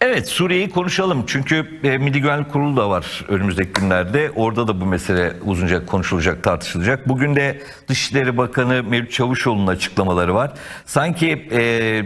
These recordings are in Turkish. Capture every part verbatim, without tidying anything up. Evet, Suriye'yi konuşalım çünkü e, Milli Güvenlik Kurulu da var önümüzdeki günlerde. Orada da bu mesele uzunca konuşulacak, tartışılacak. Bugün de Dışişleri Bakanı Mevlüt Çavuşoğlu'nun açıklamaları var. Sanki e,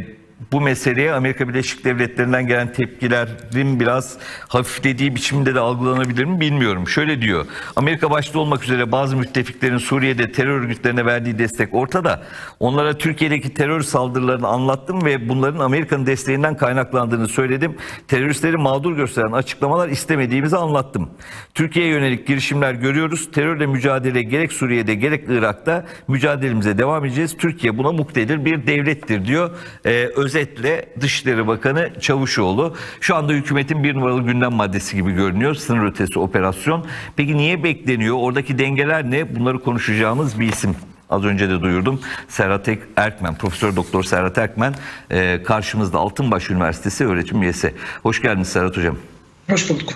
bu meseleye Amerika Birleşik Devletleri'nden gelen tepkilerin biraz hafiflediği biçimde de algılanabilir mi bilmiyorum. Şöyle diyor: Amerika başta olmak üzere bazı müttefiklerin Suriye'de terör örgütlerine verdiği destek ortada. Onlara Türkiye'deki terör saldırılarını anlattım ve bunların Amerika'nın desteğinden kaynaklandığını söyledim. Teröristleri mağdur gösteren açıklamalar istemediğimizi anlattım. Türkiye'ye yönelik girişimler görüyoruz. Terörle mücadele gerek Suriye'de gerek Irak'ta mücadelemize devam edeceğiz. Türkiye buna muktedir bir devlettir diyor. Ee, Özetle Dışişleri Bakanı Çavuşoğlu. Şu anda hükümetin bir numaralı gündem maddesi gibi görünüyor. Sınır ötesi operasyon. Peki niye bekleniyor? Oradaki dengeler ne? Bunları konuşacağımız bir isim. Az önce de duyurdum. Serhat Erkmen, Profesör Doktor Serhat Erkmen karşımızda, Altınbaş Üniversitesi öğretim üyesi. Hoş geldiniz Serhat Hocam. Hoş bulduk.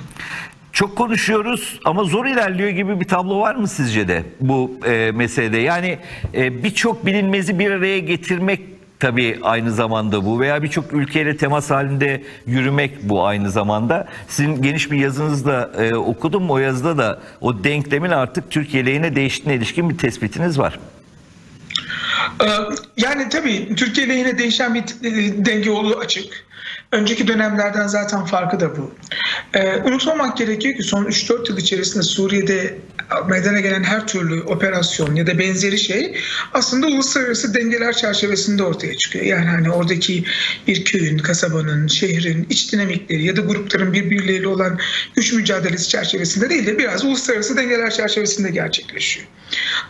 Çok konuşuyoruz ama zor ilerliyor gibi bir tablo var mı sizce de bu e, meselede? Yani e, birçok bilinmezi bir araya getirmek tabii aynı zamanda bu, veya birçok ülkeyle temas halinde yürümek bu aynı zamanda. Sizin geniş bir yazınızda e, okudum. O yazıda da o denklemin artık Türkiye lehine değiştiğine ilişkin bir tespitiniz var. Yani tabii Türkiye lehine değişen bir denge olduğu açık. Önceki dönemlerden zaten farkı da bu. Ee, unutmamak gerekiyor ki son üç dört yıl içerisinde Suriye'de meydana gelen her türlü operasyon ya da benzeri şey aslında uluslararası dengeler çerçevesinde ortaya çıkıyor. Yani hani oradaki bir köyün, kasabanın, şehrin iç dinamikleri ya da grupların birbirleriyle olan güç mücadelesi çerçevesinde değil de biraz uluslararası dengeler çerçevesinde gerçekleşiyor.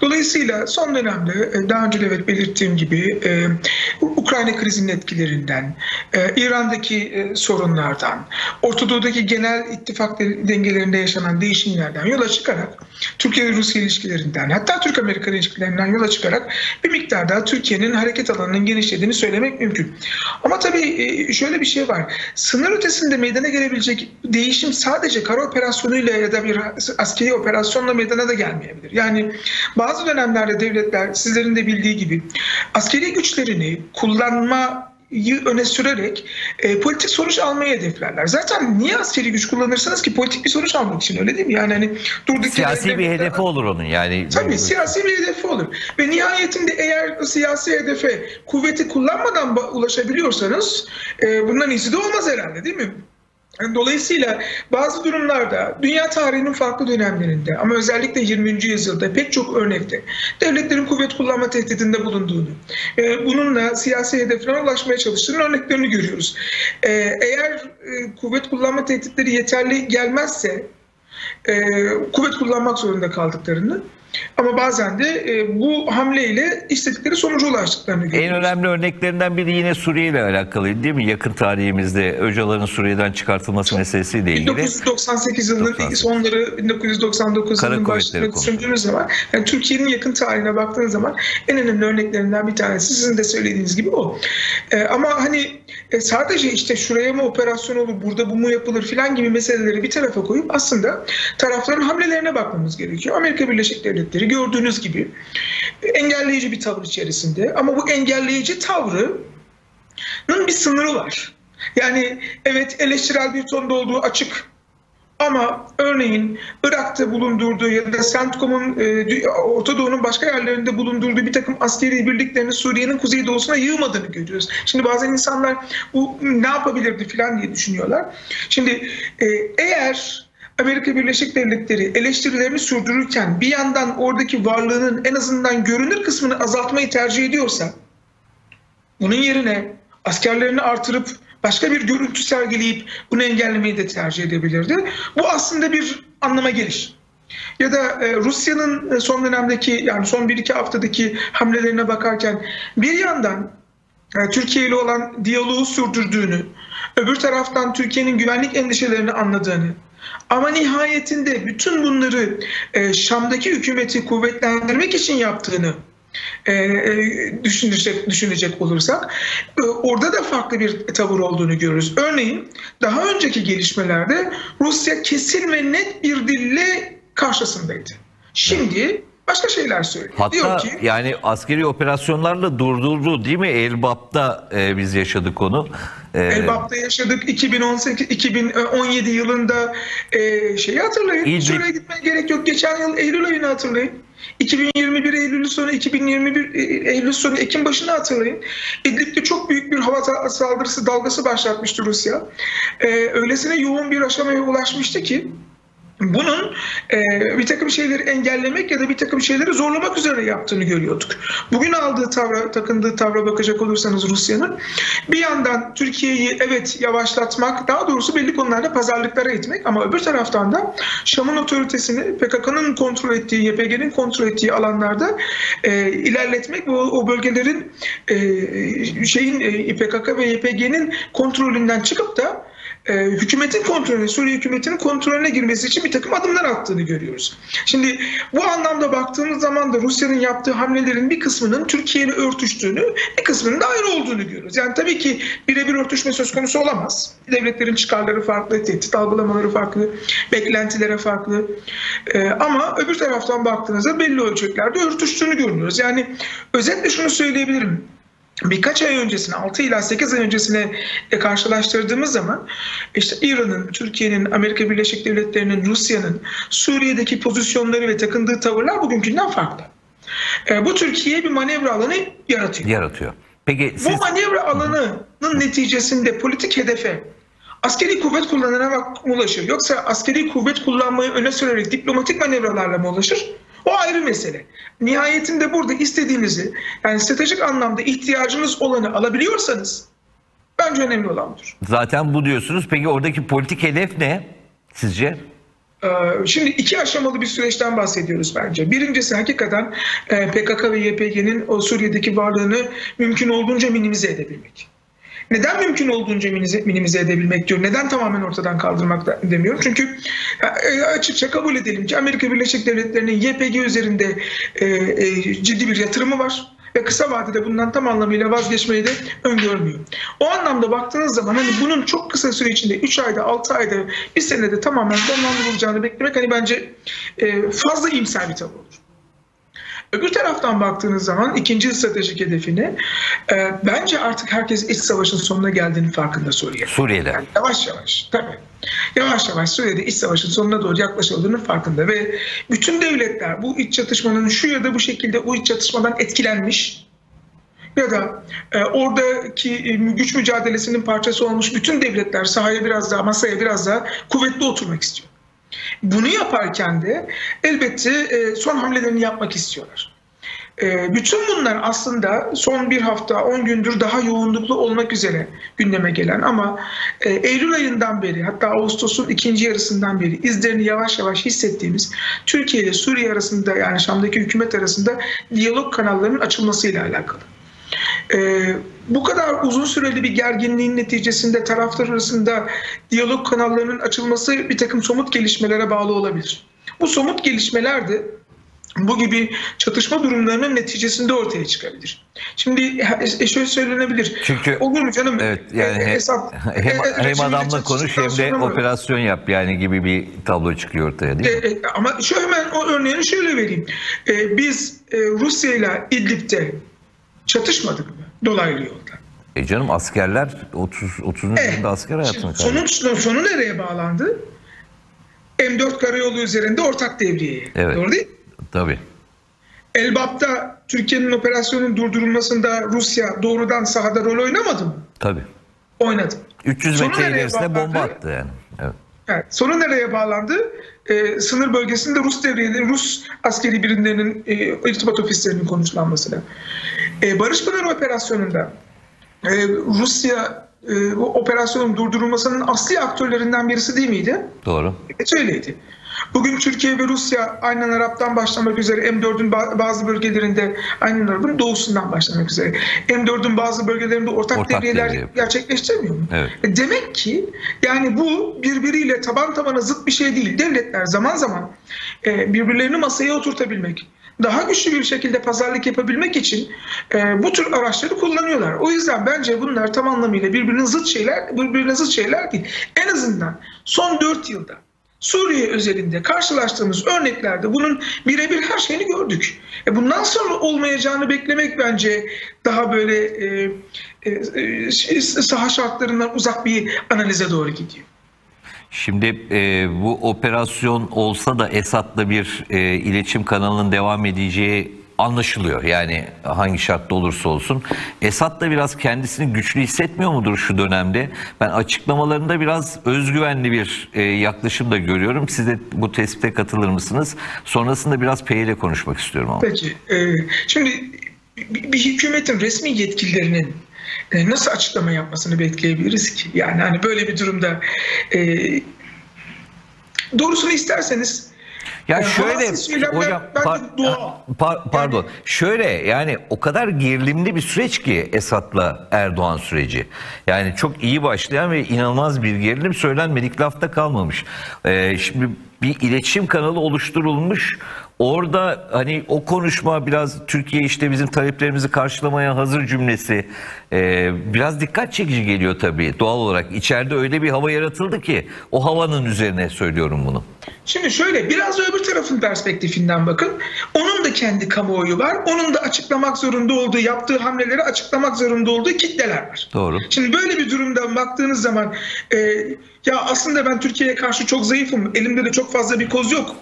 Dolayısıyla son dönemde daha önce de evet belirttiğim gibi e, Ukrayna krizinin etkilerinden, e, İran'daki e, sorunlardan, Orta Doğu'daki genel ittifak dengelerinde yaşanan değişimlerden yola çıkarak, Türkiye ve Rusya ilişkilerinden, hatta Türk-Amerikan ilişkilerinden yola çıkarak bir miktar daha Türkiye'nin hareket alanının genişlediğini söylemek mümkün. Ama tabii şöyle bir şey var. Sınır ötesinde meydana gelebilecek değişim sadece kara operasyonuyla ya da bir askeri operasyonla meydana da gelmeyebilir. Yani bazı dönemlerde devletler, sizlerin de bildiği gibi, askeri güçlerini kullanma öne sürerek e, politik sonuç almayı hedeflerler. Zaten niye askeri güç kullanırsanız ki politik bir sonuç almak için, öyle değil mi? Yani hani durduk siyasi yere bir hedefi daha olur onun yani. Tabii böyle siyasi bir hedefi olur. Ve nihayetinde eğer siyasi hedefe kuvveti kullanmadan ulaşabiliyorsanız e, bundan iyisi de olmaz herhalde, değil mi? Dolayısıyla bazı durumlarda dünya tarihinin farklı dönemlerinde ama özellikle yirminci yüzyılda pek çok örnekte devletlerin kuvvet kullanma tehdidinde bulunduğunu, bununla siyasi hedeflerine ulaşmaya çalıştığının örneklerini görüyoruz. Eğer kuvvet kullanma tehditleri yeterli gelmezse kuvvet kullanmak zorunda kaldıklarını, ama bazen de e, bu hamleyle istedikleri sonuca ulaştıklarını görüyoruz. En önemli örneklerinden biri yine Suriye ile alakalıydı, değil mi? Yakın tarihimizde Öcalan'ın Suriye'den çıkartılması meselesiyle ilgili. bin dokuz yüz doksan sekiz yılının sonları, bin dokuz yüz doksan dokuz yılının başlarını düşündüğünüz zaman, yani Türkiye'nin yakın tarihine baktığınız zaman en önemli örneklerinden bir tanesi sizin de söylediğiniz gibi o. E, ama hani e, sadece işte şuraya mı operasyon olur, burada bu mu yapılır filan gibi meseleleri bir tarafa koyup aslında tarafların hamlelerine bakmamız gerekiyor. Amerika Birleşik Devletleri gördüğünüz gibi engelleyici bir tavır içerisinde, ama bu engelleyici tavrının bir sınırı var. Yani evet, eleştirel bir tonda olduğu açık. Ama örneğin Irak'ta bulundurduğu ya da CENTCOM'un e, Orta Doğu'nun başka yerlerinde bulundurduğu bir takım askeri birliklerini Suriye'nin kuzeydoğusuna yığmadığını görüyoruz. Şimdi bazen insanlar bu ne yapabilirdi filan diye düşünüyorlar. Şimdi e, eğer Amerika Birleşik Devletleri eleştirilerini sürdürürken bir yandan oradaki varlığının en azından görünür kısmını azaltmayı tercih ediyorsa, bunun yerine askerlerini artırıp başka bir görüntü sergileyip bunu engellemeyi de tercih edebilirdi. Bu aslında bir anlama gelir. Ya da Rusya'nın son dönemdeki, yani son bir iki haftadaki hamlelerine bakarken bir yandan Türkiye ile olan diyaloğu sürdürdüğünü, öbür taraftan Türkiye'nin güvenlik endişelerini anladığını, ama nihayetinde bütün bunları e, Şam'daki hükümeti kuvvetlendirmek için yaptığını e, e, düşünecek, düşünecek olursak e, orada da farklı bir tavır olduğunu görürüz. Örneğin daha önceki gelişmelerde Rusya kesin ve net bir dille karşısındaydı. Şimdi başka şeyler söylüyor. Hatta diyor ki, yani askeri operasyonlarla durdurdu değil mi? Elbap'ta e, biz yaşadık onu. E, Elbap'ta yaşadık. iki bin on sekiz iki bin on yedi yılında e, şeyi hatırlayın. İdlib... Şuraya gitmeye gerek yok. Geçen yıl Eylül ayını hatırlayın. iki bin yirmi bir Eylül'ü sonu, iki bin yirmi bir Eylül sonu Ekim başını hatırlayın. İdlib'de çok büyük bir hava saldırısı dalgası başlatmıştı Rusya. E, öylesine yoğun bir aşamaya ulaşmıştı ki bunun e, bir takım şeyleri engellemek ya da bir takım şeyleri zorlamak üzere yaptığını görüyorduk. Bugün aldığı tavra, takındığı tavra bakacak olursanız Rusya'nın bir yandan Türkiye'yi evet yavaşlatmak, daha doğrusu belli konularda pazarlıklara itmek ama öbür taraftan da Şam'ın otoritesini P K K'nın kontrol ettiği, Y P G'nin kontrol ettiği alanlarda e, ilerletmek ve o, o bölgelerin e, şeyin e, P K K ve Y P G'nin kontrolünden çıkıp da hükümetin kontrolüne, Suriye hükümetinin kontrolüne girmesi için bir takım adımlar attığını görüyoruz. Şimdi bu anlamda baktığımız zaman da Rusya'nın yaptığı hamlelerin bir kısmının Türkiye'yle örtüştüğünü, bir kısmının da ayrı olduğunu görüyoruz. Yani tabii ki birebir örtüşme söz konusu olamaz. Devletlerin çıkarları farklı, tehdit algılamaları farklı, beklentilere farklı. Ee, ama öbür taraftan baktığınızda belli ölçeklerde örtüştüğünü görüyoruz. Yani özetle şunu söyleyebilirim. Birkaç ay öncesine, altı ila sekiz ay öncesine karşılaştırdığımız zaman işte İran'ın, Türkiye'nin, Amerika Birleşik Devletleri'nin, Rusya'nın Suriye'deki pozisyonları ve takındığı tavırlar bugünkünden farklı. Bu Türkiye'ye bir manevra alanı yaratıyor. yaratıyor. Peki siz... Bu manevra alanının neticesinde politik hedefe askeri kuvvet kullanarak mı ulaşır? Yoksa askeri kuvvet kullanmayı öne sürerek diplomatik manevralarla mı ulaşır? O ayrı mesele. Nihayetinde burada istediğinizi, yani stratejik anlamda ihtiyacınız olanı alabiliyorsanız bence önemli olandır. Zaten bu diyorsunuz. Peki oradaki politik hedef ne sizce? Şimdi iki aşamalı bir süreçten bahsediyoruz bence. Birincisi hakikaten P K K ve Y P G'nin o Suriye'deki varlığını mümkün olduğunca minimize edebilmek. Neden mümkün olduğunca minimize edebilmek diyor? Neden tamamen ortadan kaldırmak demiyorum? Çünkü açıkça kabul edelim ki Amerika Birleşik Devletleri'nin Y P G üzerinde ciddi bir yatırımı var ve kısa vadede bundan tam anlamıyla vazgeçmeyi de öngörmüyor. O anlamda baktığınız zaman hani bunun çok kısa süre içinde üç ayda, altı ayda, bir senede tamamen sonlandırılacağını beklemek hani bence fazla iyimser bir tavır olur. Öbür taraftan baktığınız zaman ikinci stratejik hedefini e, bence artık herkes iç savaşın sonuna geldiğinin farkında Suriye'de. Suriye'de. Yani yavaş yavaş tabii. Yavaş yavaş Suriye'de iç savaşın sonuna doğru yaklaşıldığının farkında ve bütün devletler bu iç çatışmanın şu ya da bu şekilde bu iç çatışmadan etkilenmiş ya da e, oradaki güç mücadelesinin parçası olmuş bütün devletler sahaya biraz daha, masaya biraz daha kuvvetli oturmak istiyor. Bunu yaparken de elbette son hamlelerini yapmak istiyorlar. Bütün bunlar aslında son bir hafta, on gündür daha yoğunluklu olmak üzere gündeme gelen ama Eylül ayından beri, hatta Ağustos'un ikinci yarısından beri izlerini yavaş yavaş hissettiğimiz Türkiye ile Suriye arasında, yani Şam'daki hükümet arasında diyalog kanallarının açılmasıyla alakalı. Ee, bu kadar uzun süreli bir gerginliğin neticesinde taraflar arasında diyalog kanallarının açılması bir takım somut gelişmelere bağlı olabilir. Bu somut gelişmeler de bu gibi çatışma durumlarının neticesinde ortaya çıkabilir. Şimdi şöyle söylenebilir. Çünkü olur mu canım? Evet, yani e, hesap, hem, e, hem adamla konuş hem de operasyon yap yani gibi bir tablo çıkıyor ortaya değil e, mi? E, ama şu hemen o örneğini şöyle vereyim. E, biz e, Rusya ile İdlib'de çatışmadık mı? Dolaylı yoldan. E canım askerler otuz otuzuncu yılında evet, asker hayatını kaybetti. Sonu, sonu nereye bağlandı? M dört karayolu üzerinde ortak devriyeye. Evet. Doğru değil mi? Tabii. Elbap'ta Türkiye'nin operasyonun durdurulmasında Rusya doğrudan sahada rol oynamadı mı? Tabii. Oynadı. üç yüz metre ilerisine bomba attı yani. Evet. Yani sonu nereye bağlandı? Ee, sınır bölgesinde Rus devriyeleri, Rus askeri birimlerinin e, irtibat ofislerinin konuşlanmasına. Ee, Barış Pınarı operasyonunda e, Rusya e, operasyonun durdurulmasının asli aktörlerinden birisi değil miydi? Doğru. Evet öyleydi. Bugün Türkiye ve Rusya aynen Arap'tan başlamak üzere M dördün bazı bölgelerinde, aynen Arap'ın doğusundan başlamak üzere M dördün bazı bölgelerinde ortak, ortak devriyeler devriye gerçekleştirmiyor mu? Evet. Demek ki yani bu birbiriyle taban tabana zıt bir şey değil. Devletler zaman zaman birbirlerini masaya oturtabilmek, daha güçlü bir şekilde pazarlık yapabilmek için e, bu tür araçları kullanıyorlar. O yüzden bence bunlar tam anlamıyla birbirine zıt şeyler, birbirine zıt şeyler değil. En azından son dört yılda Suriye özelinde karşılaştığımız örneklerde bunun birebir her şeyini gördük. E bundan sonra olmayacağını beklemek bence daha böyle e, e, saha şartlarından uzak bir analize doğru gidiyor. Şimdi e, bu operasyon olsa da Esad'la bir e, iletişim kanalının devam edeceği anlaşılıyor. Yani hangi şartta olursa olsun. Esad da biraz kendisini güçlü hissetmiyor mudur şu dönemde? Ben açıklamalarında biraz özgüvenli bir e, yaklaşım da görüyorum. Siz de bu tespite katılır mısınız? Sonrasında biraz P Y ile konuşmak istiyorum ama. Peki. E, şimdi bir hükümetin resmi yetkililerinin e, nasıl açıklama yapmasını bekleyebiliriz ki? Yani hani böyle bir durumda e, doğrusunu isterseniz ya yani şöyle hocam, par, par, pardon yani, şöyle yani o kadar gerilimli bir süreç ki Esad'la Erdoğan süreci, yani çok iyi başlayan ve inanılmaz bir gerilim, söylenmedik lafta kalmamış. Ee, şimdi bir iletişim kanalı oluşturulmuş. Orada hani o konuşma biraz Türkiye işte bizim taleplerimizi karşılamaya hazır cümlesi e, biraz dikkat çekici geliyor tabii doğal olarak. İçeride öyle bir hava yaratıldı ki o havanın üzerine söylüyorum bunu. Şimdi şöyle biraz da öbür tarafın perspektifinden bakın. Onun da kendi kamuoyu var. Onun da açıklamak zorunda olduğu, yaptığı hamleleri açıklamak zorunda olduğu kitleler var. Doğru. Şimdi böyle bir durumdan baktığınız zaman e, ya aslında ben Türkiye'ye karşı çok zayıfım. Elimde de çok fazla bir koz yok.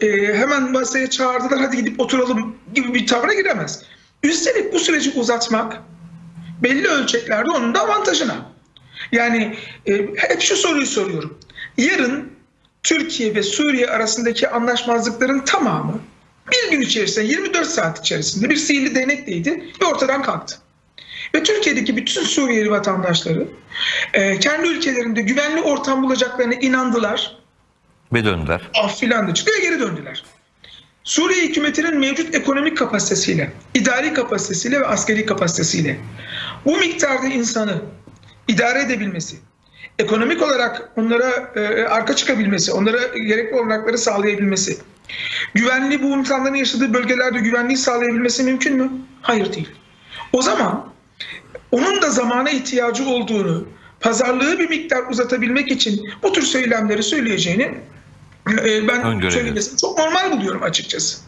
Ee, hemen masaya çağırdılar, hadi gidip oturalım gibi bir tavra giremez. Üstelik bu süreci uzatmak belli ölçeklerde onun da avantajına. Yani e, hep şu soruyu soruyorum. Yarın Türkiye ve Suriye arasındaki anlaşmazlıkların tamamı bir gün içerisinde, yirmi dört saat içerisinde bir sihirli değnekleydi ve ortadan kalktı. Ve Türkiye'deki bütün Suriyeli vatandaşları e, kendi ülkelerinde güvenli ortam bulacaklarına inandılar. Ve döndüler. Ah filan da çıktı ve geri döndüler. Suriye hükümetinin mevcut ekonomik kapasitesiyle, idari kapasitesiyle ve askeri kapasitesiyle bu miktarda insanı idare edebilmesi, ekonomik olarak onlara e, arka çıkabilmesi, onlara gerekli olanakları sağlayabilmesi, güvenli bu insanların yaşadığı bölgelerde güvenliği sağlayabilmesi mümkün mü? Hayır değil. O zaman onun da zamana ihtiyacı olduğunu, pazarlığı bir miktar uzatabilmek için bu tür söylemleri söyleyeceğini ben söylemesini çok normal buluyorum açıkçası.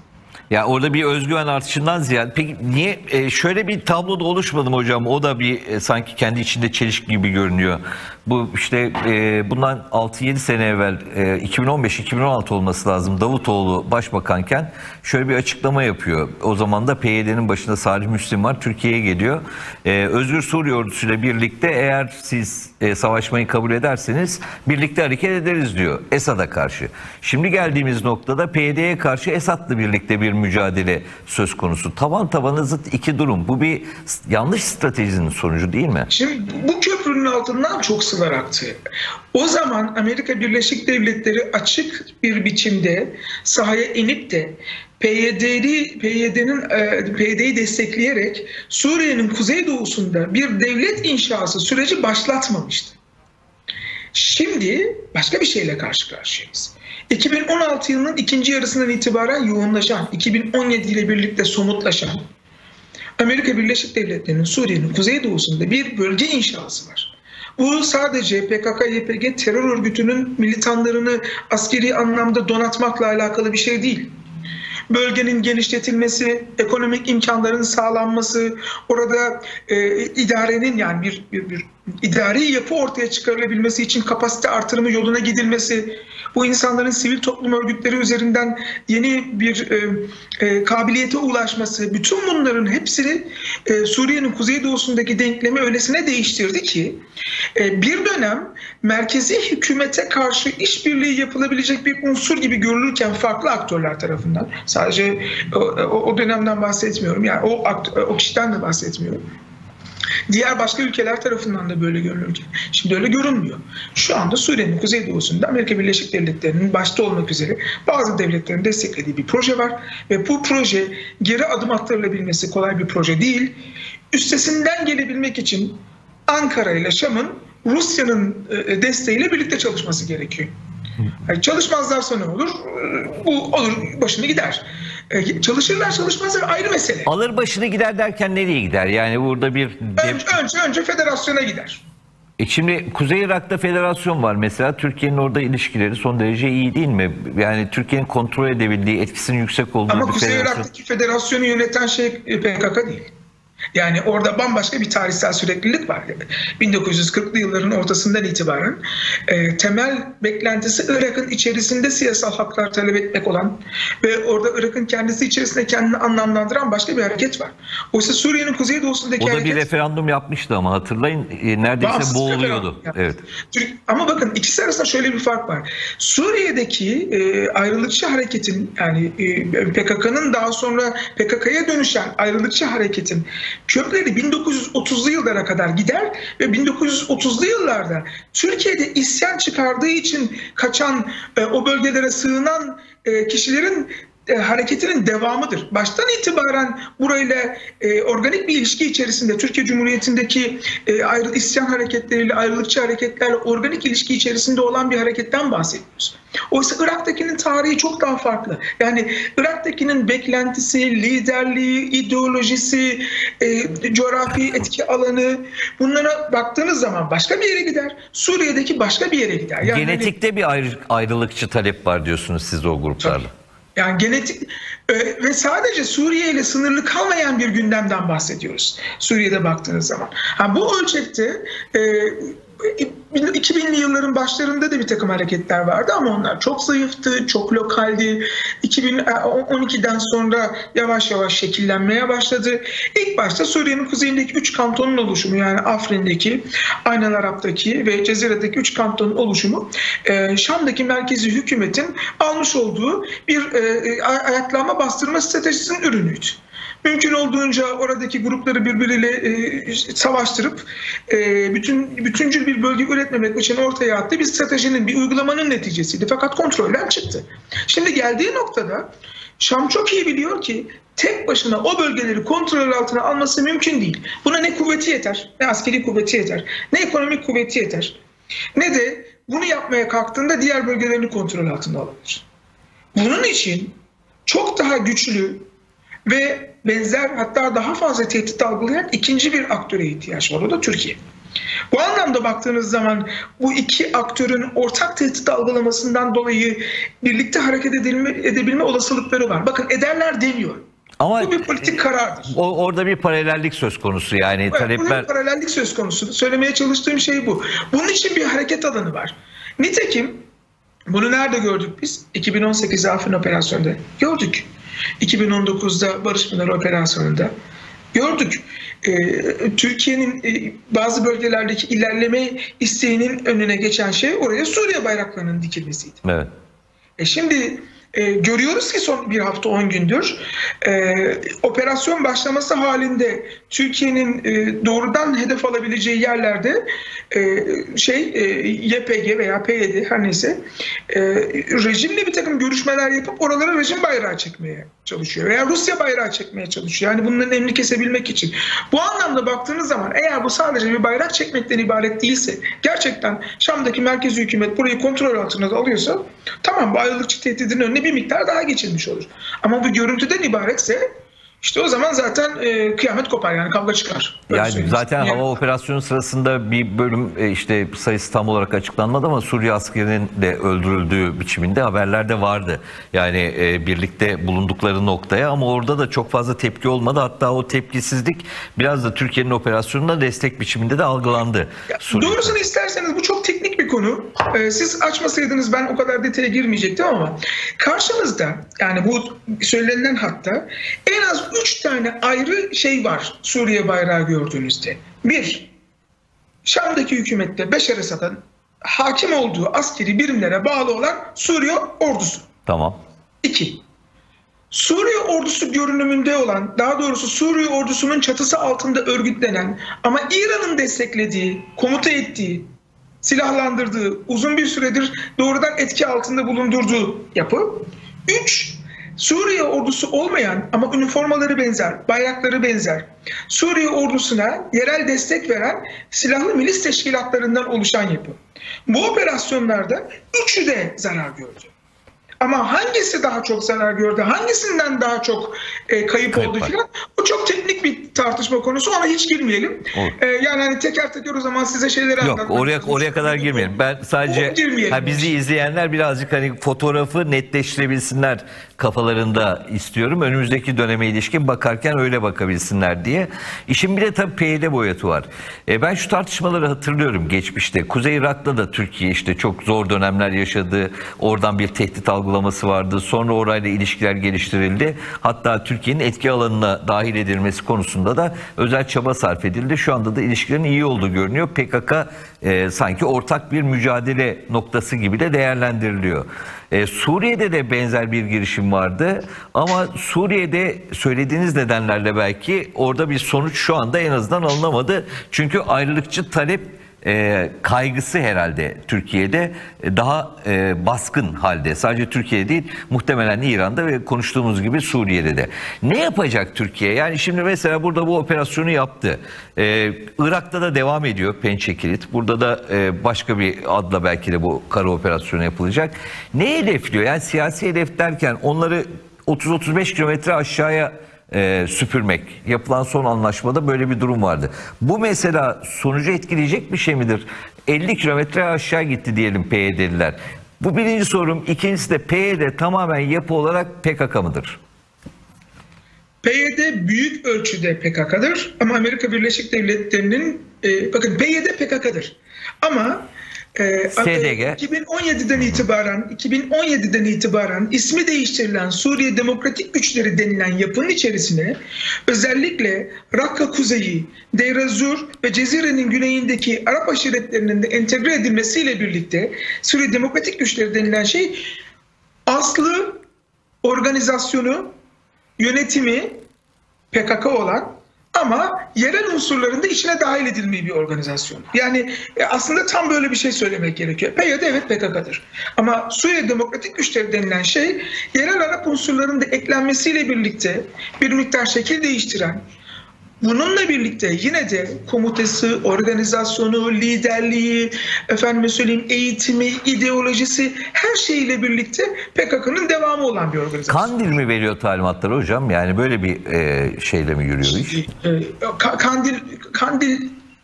Ya orada bir özgüven artışından ziyade, peki niye e, şöyle bir tablo da oluşmadı mı hocam? O da bir e, sanki kendi içinde çelişki gibi görünüyor. Bu işte e, bundan altı yedi sene evvel e, iki bin on beş iki bin on altı olması lazım. Davutoğlu başbakanken şöyle bir açıklama yapıyor. O zaman da P Y D'nin başında Salih Müslim var. Türkiye'ye geliyor. E, Özgür Suriye ordusuyla birlikte eğer siz e, savaşmayı kabul ederseniz birlikte hareket ederiz diyor Esad'a karşı. Şimdi geldiğimiz noktada P Y D'ye karşı Esad'la birlikte bir mücadele söz konusu. Taban tabana zıt iki durum. Bu bir yanlış stratejinin sonucu değil mi? Şimdi bu köprünün altından çok sular aktı. O zaman Amerika Birleşik Devletleri açık bir biçimde sahaya inip de P Y D'yi P Y D'nin P Y D'yi destekleyerek Suriye'nin kuzeydoğusunda bir devlet inşası süreci başlatmamıştı. Şimdi başka bir şeyle karşı karşıyayız. iki bin on altı yılının ikinci yarısından itibaren yoğunlaşan, iki bin on yedi ile birlikte somutlaşan Amerika Birleşik Devletleri'nin Suriye'nin kuzeydoğusunda bir bölge inşası var. Bu sadece P K K Y P G terör örgütünün militanlarını askeri anlamda donatmakla alakalı bir şey değil. Bölgenin genişletilmesi, ekonomik imkanların sağlanması, orada e, idarenin yani bir, bir, bir idari yapı ortaya çıkarılabilmesi için kapasite artırımı yoluna gidilmesi, bu insanların sivil toplum örgütleri üzerinden yeni bir e, e, kabiliyete ulaşması, bütün bunların hepsini e, Suriye'nin kuzeydoğusundaki denklemi öylesine değiştirdi ki e, bir dönem merkezi hükümete karşı işbirliği yapılabilecek bir unsur gibi görülürken farklı aktörler tarafından, sadece o, o dönemden bahsetmiyorum, yani o, o kişiden de bahsetmiyorum. Diğer başka ülkeler tarafından da böyle görülürken. Şimdi öyle görünmüyor. Şu anda Suriye'nin kuzeydoğusunda Amerika Birleşik Devletleri'nin başta olmak üzere bazı devletlerin desteklediği bir proje var. Ve bu proje geri adım attırılabilmesi kolay bir proje değil. Üstesinden gelebilmek için Ankara ile Şam'ın Rusya'nın desteğiyle birlikte çalışması gerekiyor. Yani çalışmazlarsa ne olur? Bu olur, başını gider. Çalışırlar çalışmazlar ayrı mesele. Alır başını gider derken nereye gider? Yani burada bir... Önce, önce, önce federasyona gider. E şimdi Kuzey Irak'ta federasyon var mesela. Türkiye'nin orada ilişkileri son derece iyi değil mi? Yani Türkiye'nin kontrol edebildiği, etkisinin yüksek olduğu ama bir Kuzey federasyon... Irak'taki federasyonu yöneten şey P K K değil. Yani orada bambaşka bir tarihsel süreklilik var. bin dokuz yüz kırklı yılların ortasından itibaren e, temel beklentisi Irak'ın içerisinde siyasal haklar talep etmek olan ve orada Irak'ın kendisi içerisinde kendini anlamlandıran başka bir hareket var. Oysa Suriye'nin kuzeydoğusundaki hareket... O da hareket, bir referandum yapmıştı ama hatırlayın e, neredeyse boğuluyordu. Evet. Ama bakın ikisi arasında şöyle bir fark var. Suriye'deki e, ayrılıkçı hareketin, yani e, P K K'nın daha sonra P K K'ya dönüşen ayrılıkçı hareketin kökleri bin dokuz yüz otuzlu yıllara kadar gider ve bin dokuz yüz otuzlu yıllarda Türkiye'de isyan çıkardığı için kaçan, o bölgelere sığınan kişilerin hareketinin devamıdır. Baştan itibaren burayla e, organik bir ilişki içerisinde, Türkiye Cumhuriyeti'ndeki e, ayrı, isyan hareketleriyle, ayrılıkçı hareketlerle organik ilişki içerisinde olan bir hareketten bahsediyoruz. Oysa Irak'takinin tarihi çok daha farklı. Yani Irak'takinin beklentisi, liderliği, ideolojisi, e, coğrafi etki alanı, bunlara baktığınız zaman başka bir yere gider. Suriye'deki başka bir yere gider. Yani genetikte hani, bir ayrı, ayrılıkçı talep var diyorsunuz siz o gruplarla. Tabii. Yani genetik e, ve sadece Suriye ile sınırlı kalmayan bir gündemden bahsediyoruz Suriye'de baktığınız zaman. Ha, bu ölçekte e, iki binli yılların başlarında da bir takım hareketler vardı ama onlar çok zayıftı, çok lokaldi. iki bin on ikiden sonra yavaş yavaş şekillenmeye başladı. İlk başta Suriye'nin kuzeyindeki üç kantonun oluşumu, yani Afrin'deki, Aynel Arap'taki ve Cezire'deki üç kantonun oluşumu, Şam'daki merkezi hükümetin almış olduğu bir ayaklanma bastırma stratejisinin ürünüydü. Mümkün olduğunca oradaki grupları birbiriyle e, savaştırıp e, bütün bütüncül bir bölge üretmemek için ortaya attığı bir stratejinin, bir uygulamanın neticesiydi. Fakat kontrolden çıktı. Şimdi geldiği noktada Şam çok iyi biliyor ki tek başına o bölgeleri kontrol altına alması mümkün değil. Buna ne kuvveti yeter, ne askeri kuvveti yeter, ne ekonomik kuvveti yeter, ne de bunu yapmaya kalktığında diğer bölgelerini kontrol altına alabilir. Bunun için çok daha güçlü ve benzer, hatta daha fazla tehdit algılayan ikinci bir aktöre ihtiyaç var, o da Türkiye. Bu anlamda baktığınız zaman bu iki aktörün ortak tehdit algılamasından dolayı birlikte hareket edilme, edebilme olasılıkları var. Bakın ederler demiyor. Ama bu bir politik karardır. O, orada bir paralellik söz konusu yani. Evet, talepler... bir paralellik söz konusu. Söylemeye çalıştığım şey bu. Bunun için bir hareket alanı var. Nitekim bunu nerede gördük biz? iki bin on sekiz Afrin operasyonunda gördük. iki bin on dokuzda Barış Pınarı operasyonunda gördük. Ee, Türkiye'nin e, bazı bölgelerdeki ilerleme isteğinin önüne geçen şey oraya Suriye bayraklarının dikilmesiydi. Evet. E şimdi e, görüyoruz ki son bir hafta on gündür e, operasyon başlaması halinde Türkiye'nin e, doğrudan hedef alabileceği yerlerde e, şey e, Y P G veya P Y D, her neyse, e, rejimle bir takım görüşmeler yapıp oralara rejim bayrağı çekmeye çalışıyor veya Rusya bayrağı çekmeye çalışıyor. Yani bunların emrini kesebilmek için. Bu anlamda baktığınız zaman eğer bu sadece bir bayrak çekmekten ibaret değilse, gerçekten Şam'daki merkezi hükümet burayı kontrol altına da alıyorsa, tamam, bu ayrılıkçı tehdidin önüne bir miktar daha geçilmiş olur. Ama bu görüntüden ibaretse İşte o zaman zaten e, kıyamet kopar, yani kavga çıkar. Öyle yani söyleyeyim. Zaten yani. Hava operasyonu sırasında bir bölüm e, işte sayısı tam olarak açıklanmadı ama Suriye askerinin de öldürüldüğü biçiminde haberlerde vardı. Yani e, birlikte bulundukları noktaya, ama orada da çok fazla tepki olmadı. Hatta o tepkisizlik biraz da Türkiye'nin operasyonuna destek biçiminde de algılandı. Ya, doğrusunu isterseniz bu çok teknik bir konu. E, siz açmasaydınız ben o kadar detaya girmeyecektim ama karşınızda, yani bu söylenilen hatta en az üç tane ayrı şey var Suriye bayrağı gördüğünüzde. Bir, Şam'daki hükümette Beşar Esad'ın hakim olduğu askeri birimlere bağlı olan Suriye ordusu. Tamam. İki, Suriye ordusu görünümünde olan, daha doğrusu Suriye ordusunun çatısı altında örgütlenen ama İran'ın desteklediği, komuta ettiği, silahlandırdığı, uzun bir süredir doğrudan etki altında bulundurduğu yapı. Üç, Suriye ordusu olmayan ama üniformaları benzer, bayrakları benzer, Suriye ordusuna yerel destek veren silahlı milis teşkilatlarından oluşan yapı. Bu operasyonlarda üçü de zarar gördü. Ama hangisi daha çok zarar gördü, hangisinden daha çok e, kayıp, kayıp oldu filan, o çok teknik teknik bir tartışma konusu, ona hiç girmeyelim. Ee, yani hani teker teker o zaman size şeyleri anlatmak. Yok, oraya oraya kadar girmeyelim. Ben sadece girmeyelim. Ha, bizi izleyenler birazcık hani fotoğrafı netleştirebilsinler kafalarında istiyorum. Önümüzdeki döneme ilişkin bakarken öyle bakabilsinler diye. İşin bir de tabii peyde boyutu var. E, ben şu tartışmaları hatırlıyorum geçmişte. Kuzey Irak'ta da Türkiye işte çok zor dönemler yaşadı. Oradan bir tehdit algılaması vardı. Sonra orayla ilişkiler geliştirildi. Hatta Türkiye'nin etki alanına dahil edilmesi konusunda da özel çaba sarf edildi. Şu anda da ilişkilerin iyi olduğu görünüyor. P K K e, sanki ortak bir mücadele noktası gibi de değerlendiriliyor. E, Suriye'de de benzer bir girişim vardı. Ama Suriye'de söylediğiniz nedenlerle belki orada bir sonuç şu anda en azından alınamadı. Çünkü ayrılıkçı talep E, kaygısı herhalde Türkiye'de daha e, baskın halde. Sadece Türkiye değil, muhtemelen İran'da ve konuştuğumuz gibi Suriye'de de. Ne yapacak Türkiye? Yani şimdi mesela burada bu operasyonu yaptı. E, Irak'ta da devam ediyor Pençekilit. Burada da e, başka bir adla belki de bu kara operasyonu yapılacak. Ne hedefliyor? Yani siyasi hedef derken onları otuz otuz beş kilometre aşağıya E, süpürmek. Yapılan son anlaşmada böyle bir durum vardı. Bu mesela sonucu etkileyecek bir şey midir? elli kilometre aşağı gitti diyelim P Y D'liler. Bu birinci sorum. İkincisi de P Y D tamamen yapı olarak P K K mıdır? P Y D büyük ölçüde P K K'dır. Ama Amerika Birleşik Devletleri'nin e, bakın P Y D P K K'dır. Ama e, iki bin on yediden itibaren iki bin on yediden itibaren ismi değiştirilen Suriye Demokratik Güçleri denilen yapının içerisine özellikle Rakka kuzeyi, Deir ez-Zor ve Cezire'nin güneyindeki Arap aşiretlerinin de entegre edilmesiyle birlikte Suriye Demokratik Güçleri denilen şey aslı, organizasyonu, yönetimi P K K olan ama yerel unsurlarında işine dahil edilmeyi bir organizasyon. Yani aslında tam böyle bir şey söylemek gerekiyor. P Y D evet P K K'dır. Ama Suriye Demokratik Güçleri denilen şey yerel Arap unsurlarının da eklenmesiyle birlikte bir miktar şekil değiştiren, bununla birlikte yine de komutası, organizasyonu, liderliği, efendime söyleyeyim eğitimi, ideolojisi her şeyiyle birlikte P K K'nın devamı olan bir organizasyon. Kandil mi veriyor talimatları hocam? Yani böyle bir e, şeyle mi yürüyor iş? Kandil, Kandil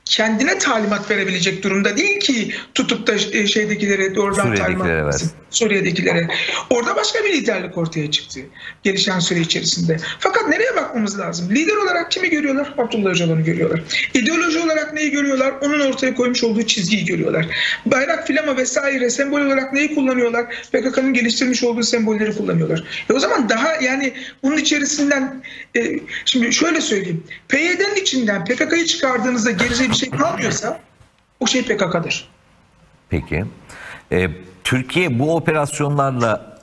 kendine talimat verebilecek durumda değil ki tutup da şeydekilere doğrudan talimat versin. Suriye'dekilere. Orada başka bir liderlik ortaya çıktı gelişen süre içerisinde. Fakat nereye bakmamız lazım? Lider olarak kimi görüyorlar? Abdullah Öcalan'ı görüyorlar. İdeoloji olarak neyi görüyorlar? Onun ortaya koymuş olduğu çizgiyi görüyorlar. Bayrak, flama vesaire sembol olarak neyi kullanıyorlar? P K K'nın geliştirmiş olduğu sembolleri kullanıyorlar. E o zaman daha yani bunun içerisinden e, şimdi şöyle söyleyeyim. P Y D'nin içinden P K K'yı çıkardığınızda geride bir şey kalmıyorsa o şey P K K'dır. Peki. Ee, Türkiye bu operasyonlarla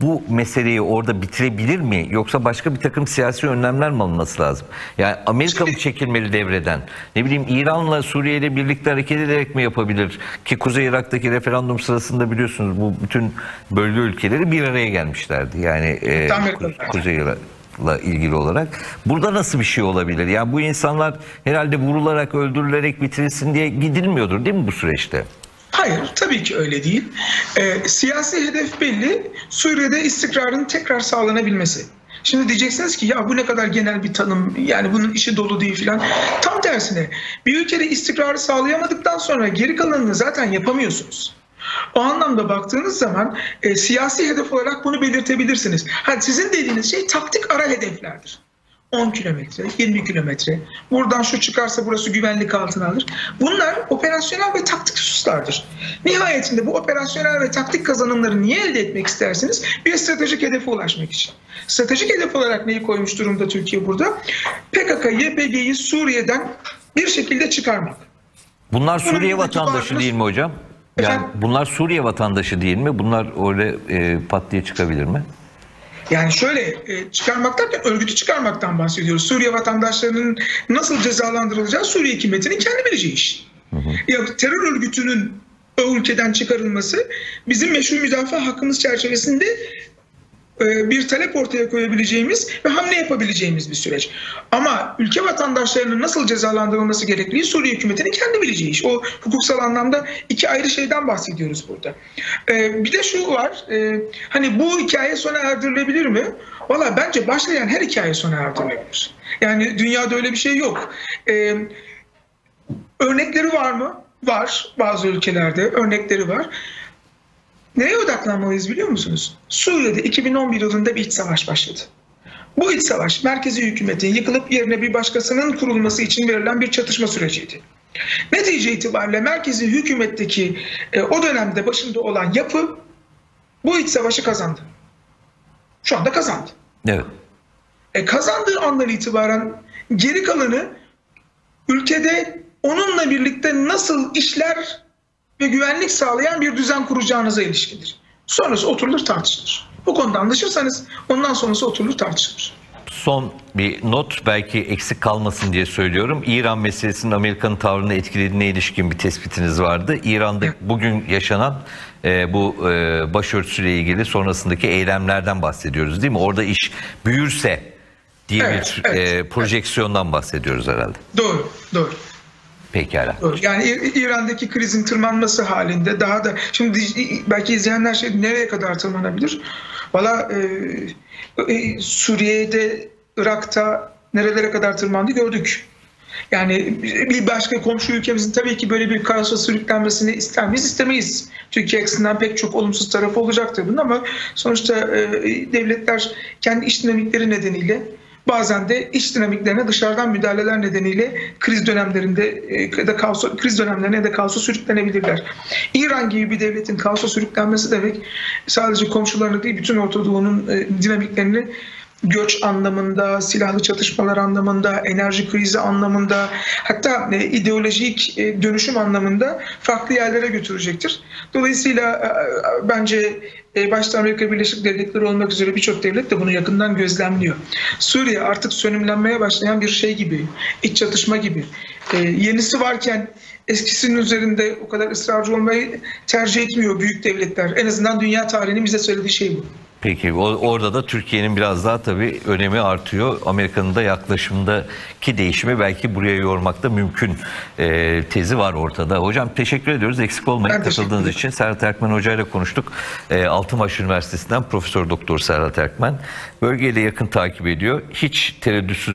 bu meseleyi orada bitirebilir mi? Yoksa başka bir takım siyasi önlemler mi alınması lazım? Yani Amerika mı çekilmeli devreden? Ne bileyim İran'la Suriye'yle birlikte hareket ederek mi yapabilir? Ki Kuzey Irak'taki referandum sırasında biliyorsunuz bu bütün bölge ülkeleri bir araya gelmişlerdi. Yani e, Kuzey Irak ilgili olarak. Burada nasıl bir şey olabilir? Yani bu insanlar herhalde vurularak, öldürülerek bitirilsin diye gidilmiyordur değil mi bu süreçte? Hayır, tabii ki öyle değil. E, siyasi hedef belli. Suriye'de istikrarın tekrar sağlanabilmesi. Şimdi diyeceksiniz ki ya bu ne kadar genel bir tanım, yani bunun işi dolu değil filan. Tam tersine bir ülkede istikrarı sağlayamadıktan sonra geri kalanını zaten yapamıyorsunuz. O anlamda baktığınız zaman e, siyasi hedef olarak bunu belirtebilirsiniz. Ha, sizin dediğiniz şey taktik ara hedeflerdir. on kilometre, yirmi kilometre, buradan şu çıkarsa burası güvenlik altına alır. Bunlar operasyonel ve taktik hususlardır. Nihayetinde bu operasyonel ve taktik kazanımları niye elde etmek istersiniz? Bir stratejik hedefe ulaşmak için. Stratejik hedef olarak neyi koymuş durumda Türkiye burada? P K K, Y P G'yi Suriye'den bir şekilde çıkarmak. Bunlar Suriye vatandaşı değil mi hocam? Yani bunlar Suriye vatandaşı değil mi? Bunlar öyle e, pat diye çıkabilir mi? Yani şöyle e, çıkarmak derken örgütü çıkarmaktan bahsediyoruz. Suriye vatandaşlarının nasıl cezalandırılacağı Suriye hükümetinin kendi bileceği iş. Hı hı. Ya, terör örgütünün o ülkeden çıkarılması bizim meşru müdafaa hakkımız çerçevesinde bir talep ortaya koyabileceğimiz ve hamle yapabileceğimiz bir süreç. Ama ülke vatandaşlarının nasıl cezalandırılması gerektiği Suriye hükümetinin kendi bileceği iş. O hukuksal anlamda iki ayrı şeyden bahsediyoruz burada. Bir de şu var, hani bu hikaye sona erdirilebilir mi? Valla bence başlayan her hikaye sona erdirilebilir. Yani dünyada öyle bir şey yok. Örnekleri var mı? Var, bazı ülkelerde örnekleri var. Neye odaklanmalıyız biliyor musunuz? Suriye'de iki bin on bir yılında bir iç savaş başladı. Bu iç savaş merkezi hükümetin yıkılıp yerine bir başkasının kurulması için verilen bir çatışma süreciydi. Netice itibariyle merkezi hükümetteki e, o dönemde başında olan yapı bu iç savaşı kazandı. Şu anda kazandı. Evet. E, kazandığı andan itibaren geri kalanı ülkede onunla birlikte nasıl işler ve güvenlik sağlayan bir düzen kuracağınıza ilişkidir. Sonrası oturulur tartışılır. Bu konuda anlaşırsanız ondan sonrası oturulur tartışılır. Son bir not, belki eksik kalmasın diye söylüyorum. İran meselesinin Amerika'nın tavrını etkilediğine ilişkin bir tespitiniz vardı. İran'da evet. Bugün yaşanan e, bu e, başörtüsüyle ilgili sonrasındaki eylemlerden bahsediyoruz değil mi? Orada iş büyürse diye evet, bir evet, e, projeksiyondan evet. bahsediyoruz herhalde. Doğru, doğru. Pekala. Yani İran'daki krizin tırmanması halinde daha da, şimdi belki izleyenler şey, nereye kadar tırmanabilir? Valla e, e, Suriye'de, Irak'ta nerelere kadar tırmandı gördük. Yani bir başka komşu ülkemizin tabii ki böyle bir karşı sürüklenmesini ister miyiz? İstemeyiz. Türkiye açısından pek çok olumsuz tarafı olacaktır bunun, ama sonuçta e, devletler kendi iç dinamikleri nedeniyle, bazen de iç dinamiklerine dışarıdan müdahaleler nedeniyle kriz dönemlerinde de kaosu, kriz dönemlerine de kaosu sürüklenebilirler. İran gibi bir devletin kaosu sürüklenmesi demek sadece komşularını değil bütün Orta Doğu'nun dinamiklerini göç anlamında, silahlı çatışmalar anlamında, enerji krizi anlamında, hatta ideolojik dönüşüm anlamında farklı yerlere götürecektir. Dolayısıyla bence başta Amerika Birleşik Devletleri olmak üzere birçok devlet de bunu yakından gözlemliyor. Suriye artık sönümlenmeye başlayan bir şey gibi, iç çatışma gibi. Yenisi varken eskisinin üzerinde o kadar ısrarcı olmayı tercih etmiyor büyük devletler. En azından dünya tarihinin bize söylediği şey bu. Peki orada da Türkiye'nin biraz daha tabii önemi artıyor. Amerika'nın da yaklaşımdaki değişimi belki buraya yormak da mümkün e, tezi var ortada. Hocam teşekkür ediyoruz. Eksik olmayın katıldığınız için. Serhat Erkmen Hoca ile konuştuk. E, Altınbaş Üniversitesi'nden Profesör Doktor Serhat Erkmen. Bölgeyle yakın takip ediyor. Hiç tereddütsüz.